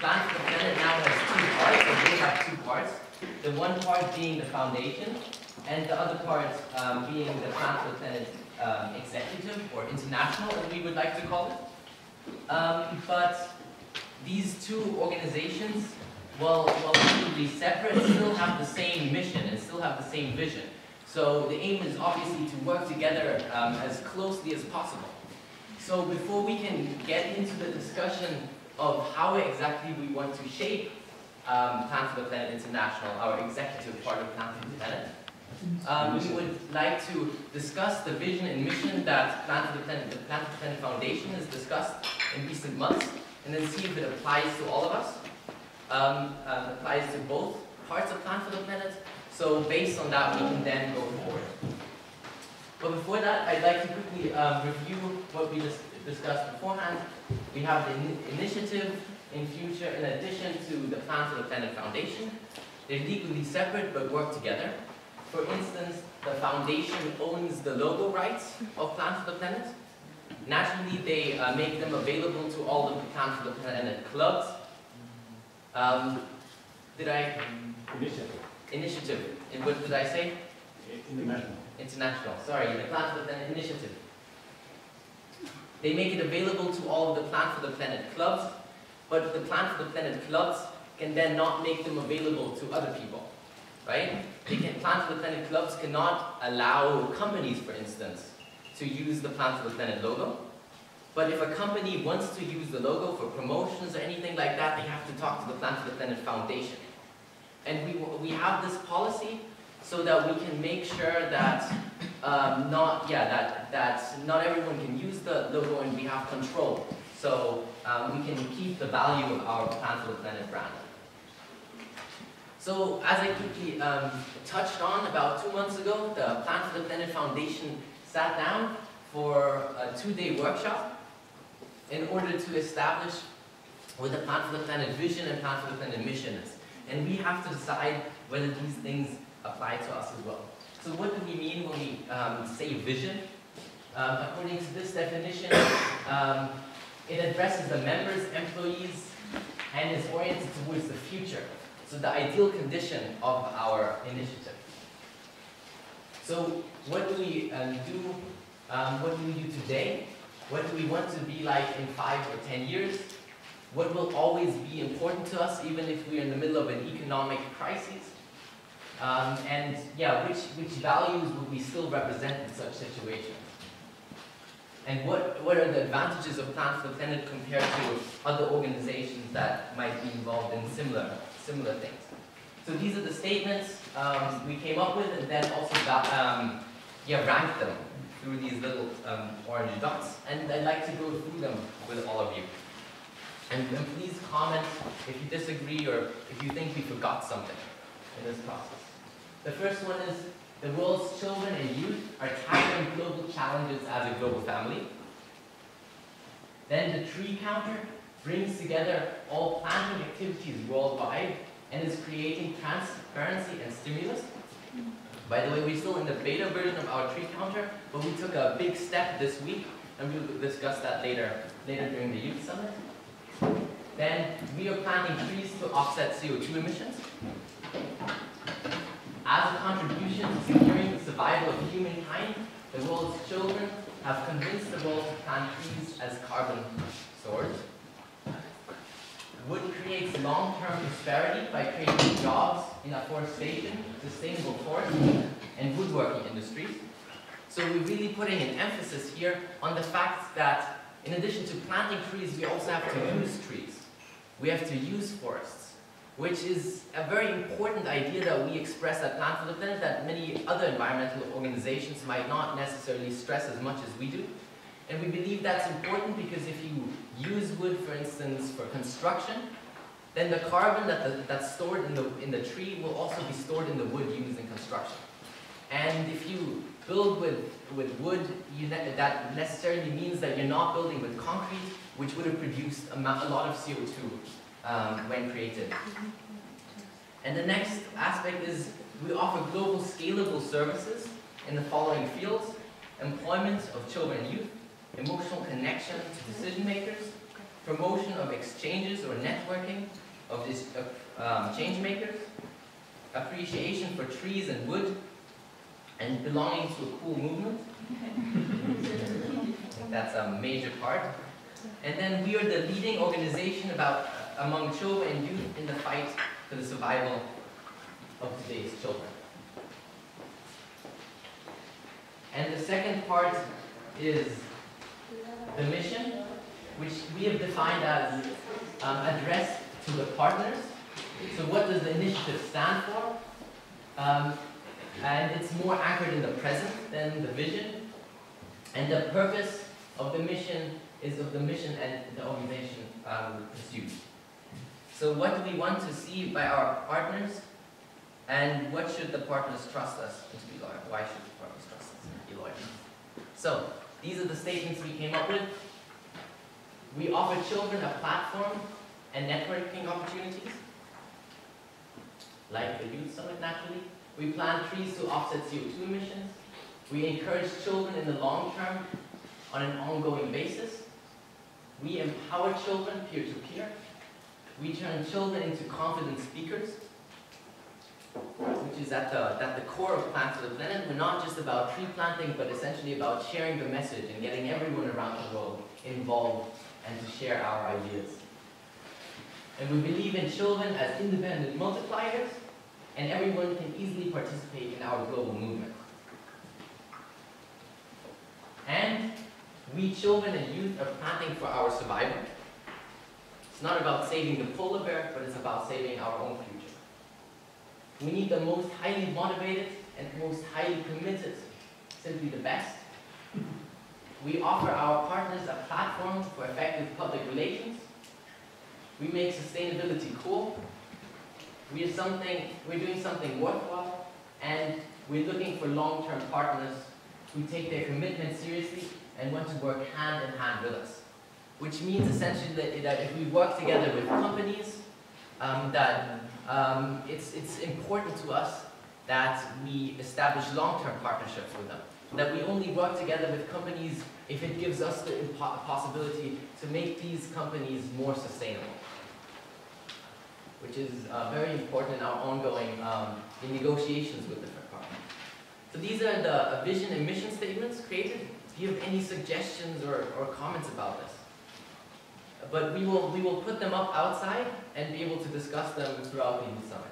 Plant for the Planet now has 2 parts, and we have 2 parts. The one part being the foundation, and the other part being the Plant for the Planet Executive, or International, as we would like to call it. But these 2 organizations, while be separate, still have the same mission and still have the same vision. So the aim is obviously to work together as closely as possible. So before we can get into the discussion of how exactly we want to shape Plant for the Planet International, our executive part of Plant for the Planet, we would like to discuss the vision and mission that the Plant for the Planet Foundation has discussed in recent months, and then see if it applies to all of us, applies to both parts of Plant for the Planet. So based on that, we can then go forward. But before that, I'd like to quickly review what we discussed beforehand. We have the initiative in future in addition to the Plant for the Planet Foundation. They're legally separate but work together. For instance, the foundation owns the logo rights of Plant for the Planet. Naturally, they make them available to all the Plant for the Planet clubs. Initiative. And what did I say? International. Sorry, the Plant for the Planet Initiative. They make it available to all of the Plant for the Planet clubs, but the Plant for the Planet clubs can then not make them available to other people, right? Plant for the Planet clubs cannot allow companies, for instance, to use the Plant for the Planet logo. But if a company wants to use the logo for promotions or anything like that, they have to talk to the Plant for the Planet Foundation. And we have this policy so that we can make sure that not everyone can use the logo, and we have control. So we can keep the value of our Plant for the Planet brand. So as I quickly touched on about 2 months ago, the Plant for the Planet Foundation sat down for a 2-day workshop in order to establish what the Plant for the Planet vision and Plant for the Planet mission is. And we have to decide whether these things apply to us as well. So what do we mean when we say vision? According to this definition, it addresses the members, employees, and is oriented towards the future. So the ideal condition of our initiative. So what do we do? What do we do today? What do we want to be like in 5 or 10 years? What will always be important to us, even if we're in the middle of an economic crisis? And yeah, which values will we still represent in such situations? And what are the advantages of Plant for the Planet compared to other organizations that might be involved in similar things? So these are the statements we came up with, and then also ranked them through these little orange dots. And I'd like to go through them with all of you. And please comment if you disagree or if you think we forgot something in this process. The first one is, the world's children and youth are tackling global challenges as a global family. Then the tree counter brings together all planting activities worldwide and is creating transparency and stimulus. By the way, we're still in the beta version of our tree counter, but we took a big step this week, and we'll discuss that later during the Youth Summit. Then, we are planting trees to offset CO2 emissions. As a contribution to securing the survival of humankind, the world's children have convinced the world to plant trees as carbon stores. Wood creates long-term prosperity by creating jobs in afforestation, sustainable forestry, and woodworking industries. So we're really putting an emphasis here on the fact that in addition to planting trees, we also have to use trees. We have to use forests, which is a very important idea that we express at Plant for the Planet that many other environmental organizations might not necessarily stress as much as we do. And we believe that's important because if you use wood, for instance, for construction, then the carbon that's stored in the tree will also be stored in the wood used in construction. And if you build with wood, that necessarily means that you're not building with concrete, which would have produced a lot of CO2 when created. And the next aspect is we offer global scalable services in the following fields: employment of children and youth, emotional connection to decision makers, promotion of exchanges or networking of these change makers, appreciation for trees and wood, and belonging to a cool movement. That's a major part. And then we are the leading organization among children and youth in the fight for the survival of today's children. And the second part is the mission, which we have defined as address to the partners. So what does the initiative stand for? And it's more anchored in the present than the vision. And the purpose of the mission is of the mission and the organization pursued. So what do we want to see by our partners? And what should the partners trust us to be loyal? Why should the partners trust us to be loyal? So these are the statements we came up with. We offer children a platform and networking opportunities, like the Youth Summit naturally. We plant trees to offset CO2 emissions. We encourage children in the long term on an ongoing basis. We empower children peer-to-peer. We turn children into confident speakers, which is at the core of Plant for the Planet. We're not just about tree planting, but essentially about sharing the message and getting everyone around the world involved and to share our ideas. And we believe in children as independent multipliers, and everyone can easily participate in our global movement. And we children and youth are planting for our survival. It's not about saving the polar bear, but it's about saving our own future. We need the most highly motivated and most highly committed, simply the best. We offer our partners a platform for effective public relations. We make sustainability cool. We're doing something worthwhile, and we're looking for long-term partners who take their commitment seriously and want to work hand in hand with us. Which means essentially that if we work together with companies, it's important to us that we establish long-term partnerships with them. That we only work together with companies if it gives us the possibility to make these companies more sustainable, which is very important in our ongoing in negotiations with different partners. So these are the vision and mission statements created. Do you have any suggestions or comments about this? But we will put them up outside and be able to discuss them throughout the Youth Summit.